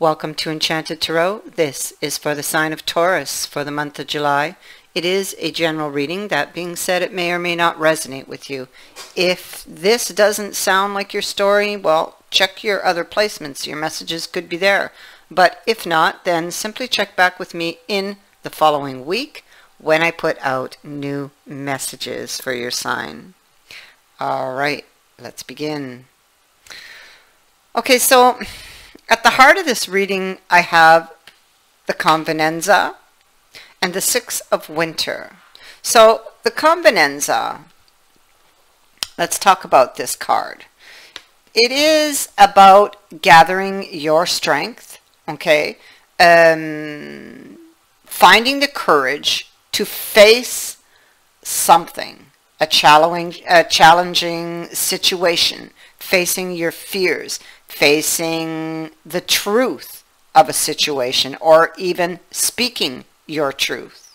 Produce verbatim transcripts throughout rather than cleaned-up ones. Welcome to Enchanted Tarot. This is for the sign of Taurus for the month of July. It is a general reading. That being said, it may or may not resonate with you. If this doesn't sound like your story, well, check your other placements. Your messages could be there. But if not, then simply check back with me in the following week when I put out new messages for your sign. All right, let's begin. Okay, so at the heart of this reading, I have the Convenenza and the Six of Winter. So the Convenenza, let's talk about this card. It is about gathering your strength, okay? Um, finding the courage to face something, a challenge, a challenging situation, facing your fears, facing the truth of a situation, or even speaking your truth.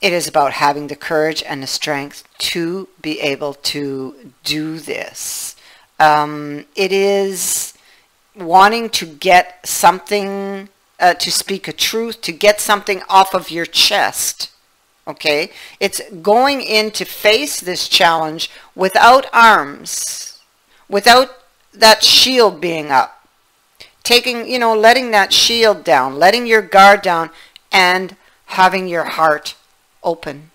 It is about having the courage and the strength to be able to do this. Um, it is wanting to get something, uh, to speak a truth, to get something off of your chest. Okay, it's going in to face this challenge without arms, without that shield being up, taking, you know, letting that shield down, letting your guard down and having your heart open.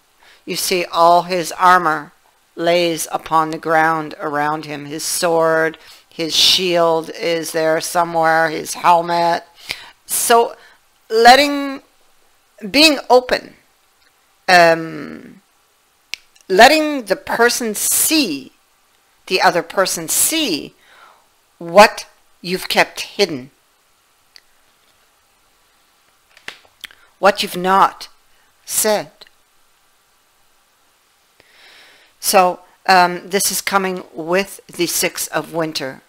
You see, all his armor lays upon the ground around him. His sword, his shield is there somewhere, his helmet. So letting, being open. Um, letting the person see, the other person see what you've kept hidden, what you've not said. So um, this is coming with the Six of Winter.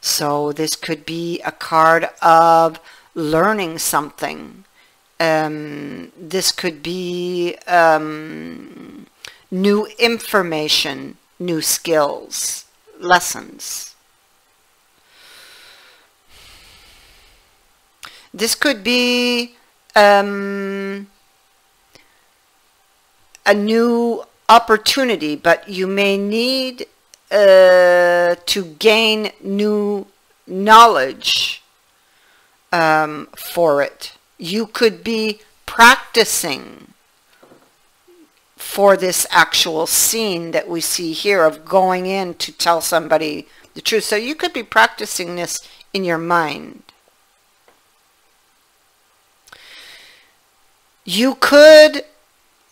So this could be a card of learning something. Um, this could be um, new information, new skills, lessons. This could be um, a new opportunity, but you may need uh, to gain new knowledge um, for it. You could be practicing for this actual scene that we see here of going in to tell somebody the truth. So you could be practicing this in your mind. You could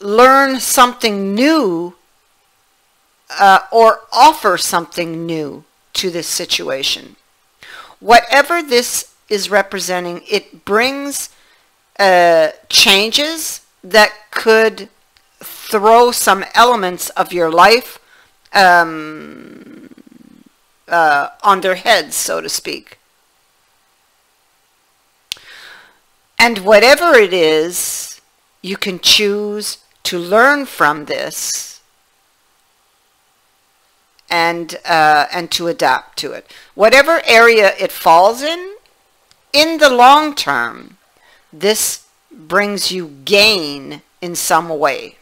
learn something new uh, or offer something new to this situation. Whatever this is representing, it brings Uh, changes that could throw some elements of your life um, uh, on their heads, so to speak. And whatever it is, you can choose to learn from this and, uh, and to adapt to it. Whatever area it falls in, in the long term, this brings you gain in some way.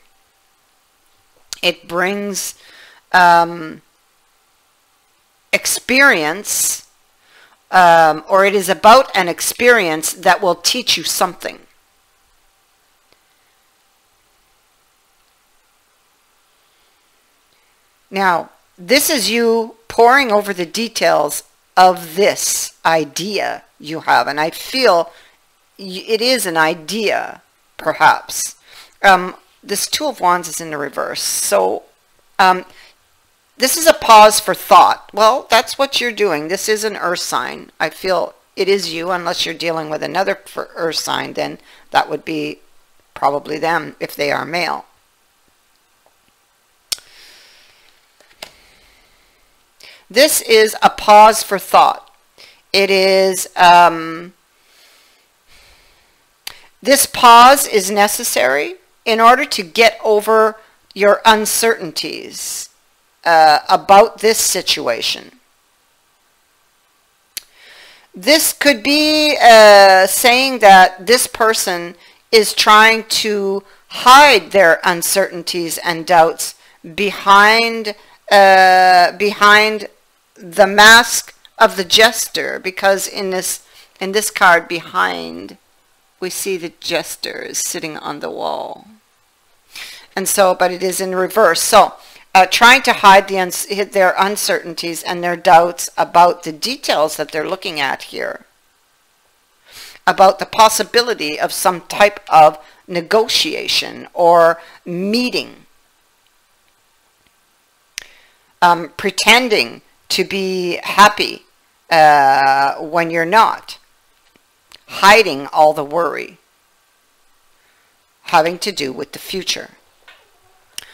It brings um, experience, um, or it is about an experience that will teach you something. Now, this is you poring over the details of this idea you have, and I feel it is an idea, perhaps. Um, this Two of Wands is in the reverse. So um, this is a pause for thought. Well, that's what you're doing. This is an earth sign. I feel it is you, unless you're dealing with another for earth sign, then that would be probably them if they are male. This is a pause for thought. It is... Um, This pause is necessary in order to get over your uncertainties uh, about this situation. This could be uh, saying that this person is trying to hide their uncertainties and doubts behind uh, behind the mask of the jester, because in this in this card behind we see the jester is sitting on the wall, and so but it is in reverse. So uh, trying to hide the uns their uncertainties and their doubts about the details that they're looking at here, about the possibility of some type of negotiation or meeting, um, pretending to be happy uh, when you're not, hiding all the worry having to do with the future.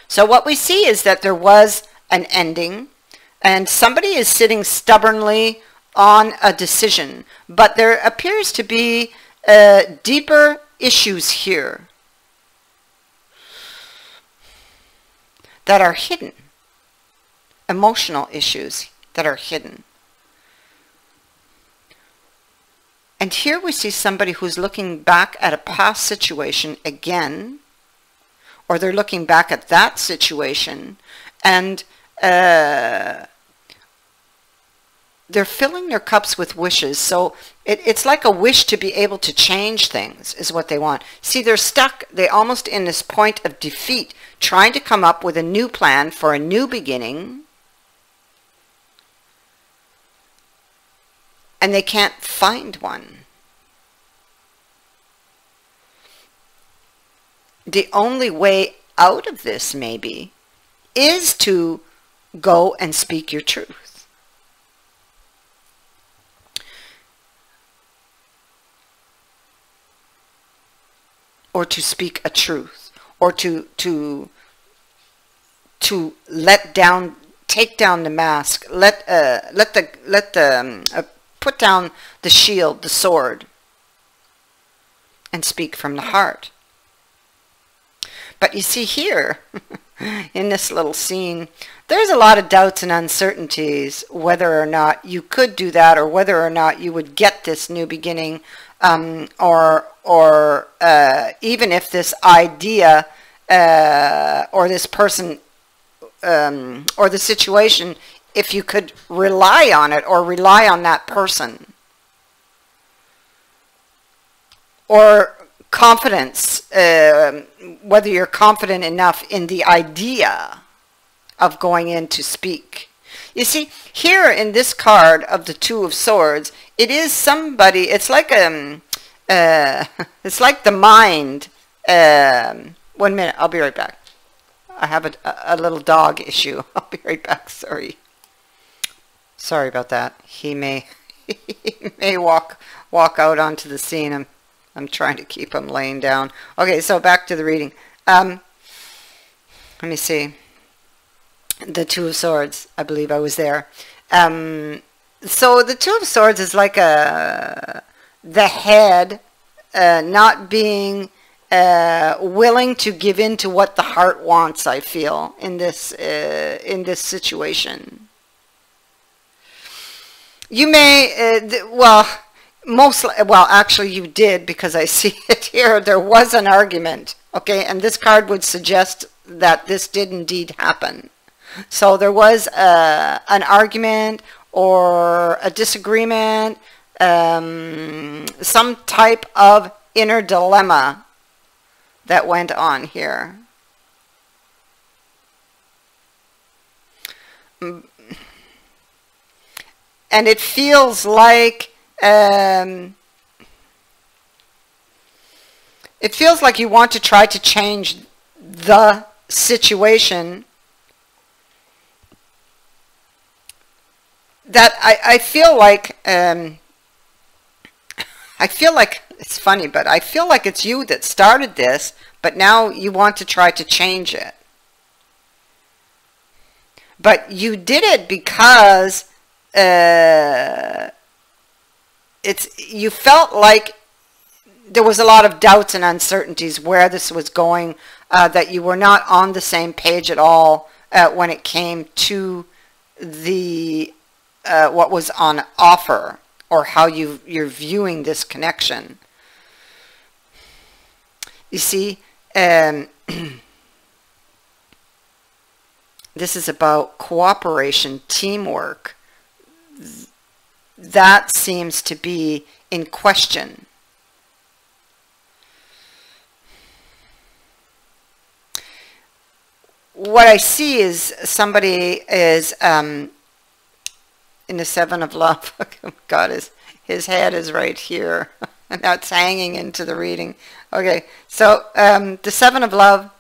So what we see is that there was an ending and somebody is sitting stubbornly on a decision, but there appears to be uh, deeper issues here that are hidden, emotional issues that are hidden. And here we see somebody who's looking back at a past situation again, or they're looking back at that situation, and uh, they're filling their cups with wishes. So it, it's like a wish to be able to change things is what they want. See, they're stuck. They're almost in this point of defeat, trying to come up with a new plan for a new beginning. And they can't find one. The only way out of this, maybe, is to go and speak your truth. Or to speak a truth, or to to to let down, take down the mask, let uh, let the let the um, uh, put down the shield, the sword, and speak from the heart. But you see here, in this little scene, there's a lot of doubts and uncertainties whether or not you could do that, or whether or not you would get this new beginning. Um, or or uh, even if this idea uh, or this person um, or the situation, if you could rely on it or rely on that person, or confidence, uh, whether you're confident enough in the idea of going in to speak. You see, here in this card of the Two of Swords, it is somebody. It's like um, uh, it's like the mind. Um, one minute, I'll be right back. I have a, a little dog issue. I'll be right back. Sorry, sorry about that. He may he may walk walk out onto the scene. I'm I'm trying to keep him laying down. Okay, so back to the reading. Um, let me see. The Two of Swords, I believe I was there. Um, so the Two of Swords is like a the head uh, not being uh, willing to give in to what the heart wants, I feel, in this uh, in this situation. You may, uh, th well, most, well, actually you did, because I see it here. There was an argument, okay? And this card would suggest that this did indeed happen. So there was uh, an argument or a disagreement, um, some type of inner dilemma that went on here. And it feels like, um, it feels like you want to try to change the situation. That I, I feel like, um, I feel like, it's funny, but I feel like it's you that started this, but now you want to try to change it. But you did it because uh, it's, you felt like there was a lot of doubts and uncertainties where this was going, uh, that you were not on the same page at all uh, when it came to the... Uh, what was on offer or how you, you're viewing this connection. You see, um, this is about cooperation, teamwork. That seems to be in question. What I see is somebody is um, in the Seven of Love. God, his, his head is right here. And that's hanging into the reading. Okay, so um, the Seven of Love.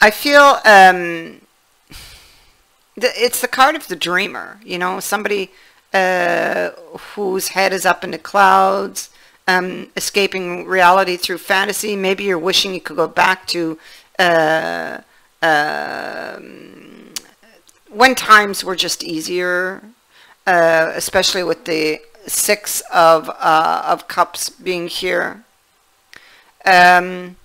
I feel um, the, it's the card of the dreamer. You know, somebody uh, whose head is up in the clouds, um, escaping reality through fantasy. Maybe you're wishing you could go back to uh, uh, when times were just easier. Uh, especially with the six of uh, of cups being here, um,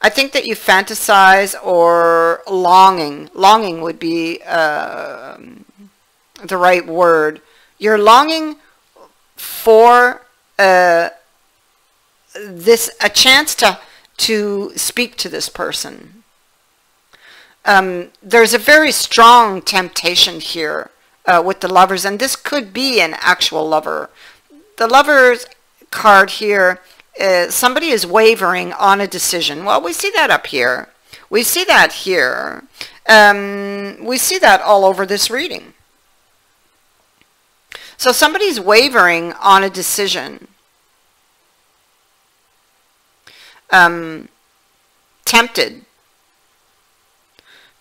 I think that you fantasize or longing. Longing would be uh, the right word. You're longing for uh, this a chance to to speak to this person. Um, there's a very strong temptation here. Uh, with the lovers, and this could be an actual lover. The lover's card here, uh, somebody is wavering on a decision. Well, we see that up here. We see that here. Um, we see that all over this reading. So somebody's wavering on a decision. Um, tempted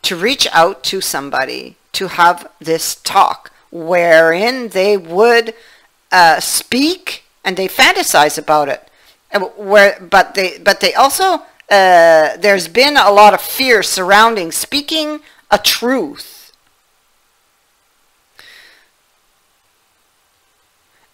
to reach out to somebody, to have this talk wherein they would uh, speak, and they fantasize about it. Where, but they, but they also, uh, there's been a lot of fear surrounding speaking a truth.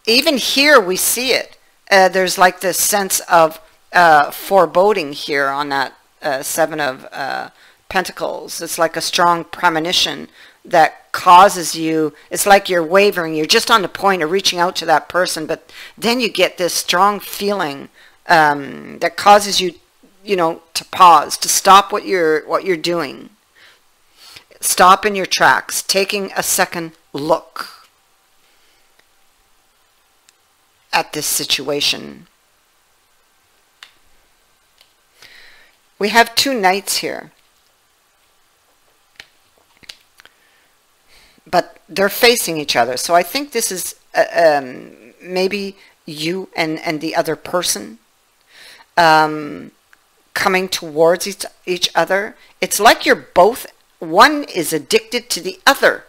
Even here we see it. Uh, there's like this sense of uh, foreboding here on that uh, Seven of uh, Pentacles. It's like a strong premonition that causes you, it's like you're wavering, you're just on the point of reaching out to that person, but then you get this strong feeling um, that causes you, you know, to pause, to stop what you're, what you're doing. Stop in your tracks, taking a second look at this situation. We have two knights here. But they're facing each other. So I think this is uh, um, maybe you and, and the other person um, coming towards each, each other. It's like you're both, one is addicted to the other.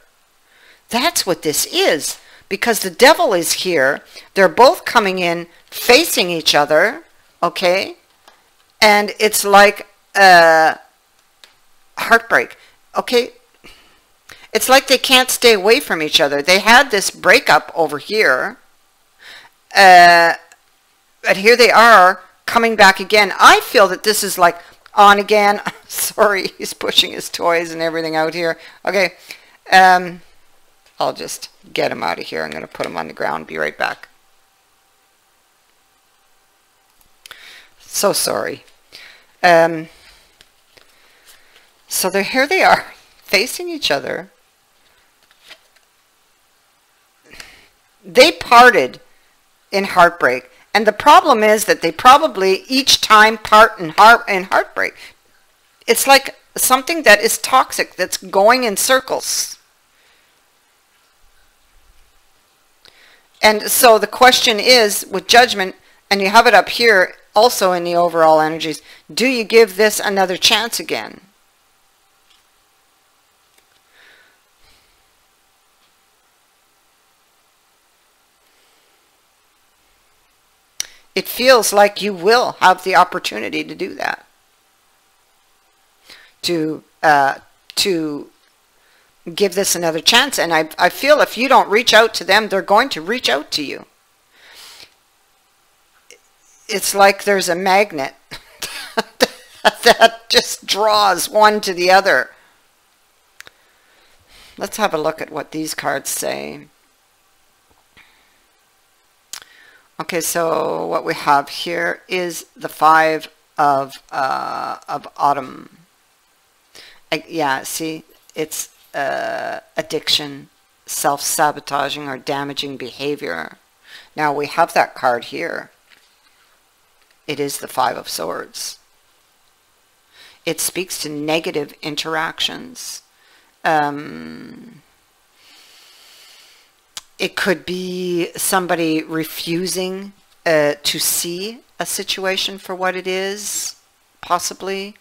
That's what this is. Because the devil is here. They're both coming in, facing each other. Okay? And it's like uh, heartbreak. Okay? It's like they can't stay away from each other. They had this breakup over here. Uh, but here they are coming back again. I feel that this is like on again. Sorry, he's pushing his toys and everything out here. Okay, um, I'll just get him out of here. I'm going to put him on the ground. Be right back. So sorry. Um, so they're, here they are facing each other. They parted in heartbreak. And the problem is that they probably each time part in, heart, in heartbreak. It's like something that is toxic, that's going in circles. And so the question is, with judgment, and you have it up here also in the overall energies, do you give this another chance again? It feels like you will have the opportunity to do that. To uh, to give this another chance. And I, I feel if you don't reach out to them, they're going to reach out to you. It's like there's a magnet that just draws one to the other. Let's have a look at what these cards say. Okay, so what we have here is the five of uh, of autumn. I, yeah, see, it's uh, addiction, self-sabotaging or damaging behavior. Now we have that card here. It is the Five of Swords. It speaks to negative interactions. Um, it could be somebody refusing uh, to see a situation for what it is, possibly.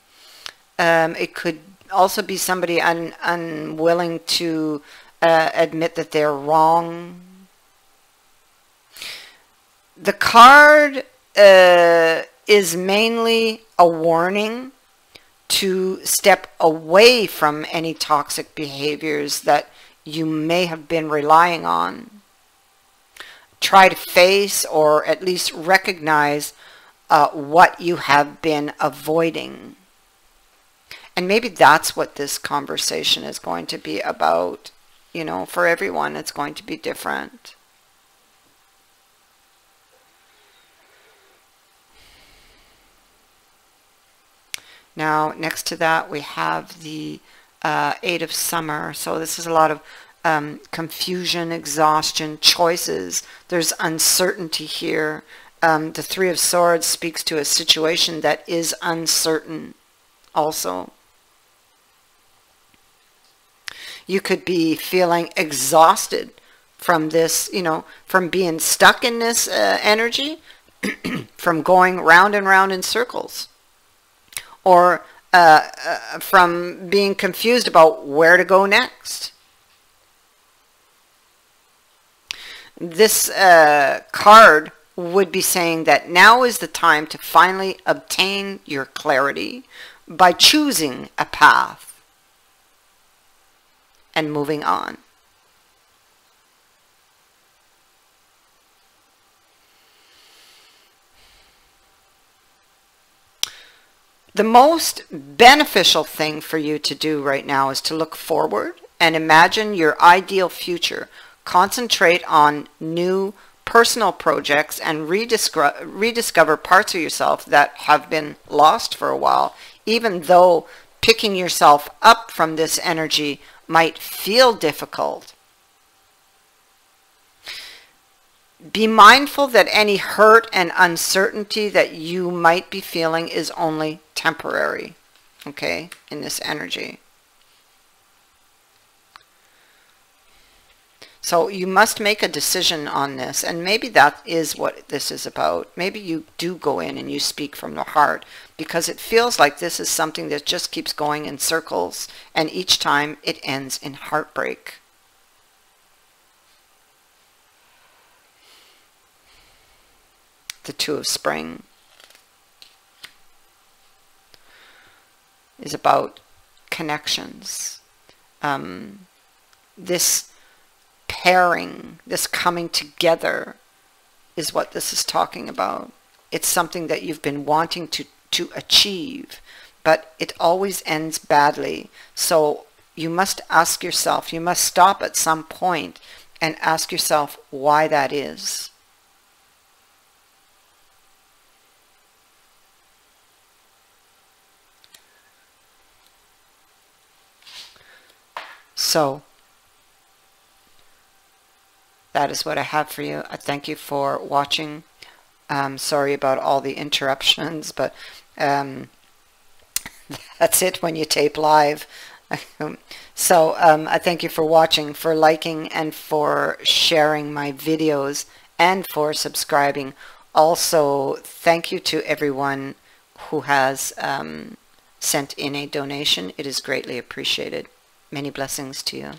Um, it could also be somebody un unwilling to uh, admit that they're wrong. The card uh, is mainly a warning to step away from any toxic behaviors that you may have been relying on. Try to face or at least recognize uh, what you have been avoiding. And maybe that's what this conversation is going to be about. You know, for everyone, it's going to be different. Now, next to that, we have the uh, Eight of Summer. So this is a lot of um, confusion, exhaustion, choices. There's uncertainty here. Um, the Three of Swords speaks to a situation that is uncertain also. You could be feeling exhausted from this, you know, from being stuck in this uh, energy, from going round and round in circles. Or uh, uh, from being confused about where to go next. This uh, card would be saying that now is the time to finally obtain your clarity by choosing a path and moving on. The most beneficial thing for you to do right now is to look forward and imagine your ideal future. Concentrate on new personal projects and rediscover, rediscover parts of yourself that have been lost for a while. Even though picking yourself up from this energy might feel difficult, be mindful that any hurt and uncertainty that you might be feeling is only temporary, okay, in this energy. So you must make a decision on this, and maybe that is what this is about. Maybe you do go in and you speak from the heart, because it feels like this is something that just keeps going in circles, and each time it ends in heartbreak. The Two of Spring is about connections. Um, this pairing, this coming together is what this is talking about. It's something that you've been wanting to, to achieve, but it always ends badly. So you must ask yourself, you must stop at some point and ask yourself why that is. So, that is what I have for you. I thank you for watching. Um, sorry about all the interruptions, but um, that's it when you tape live. So, um, I thank you for watching, for liking, and for sharing my videos, and for subscribing. Also, thank you to everyone who has um, sent in a donation. It is greatly appreciated. Many blessings to you.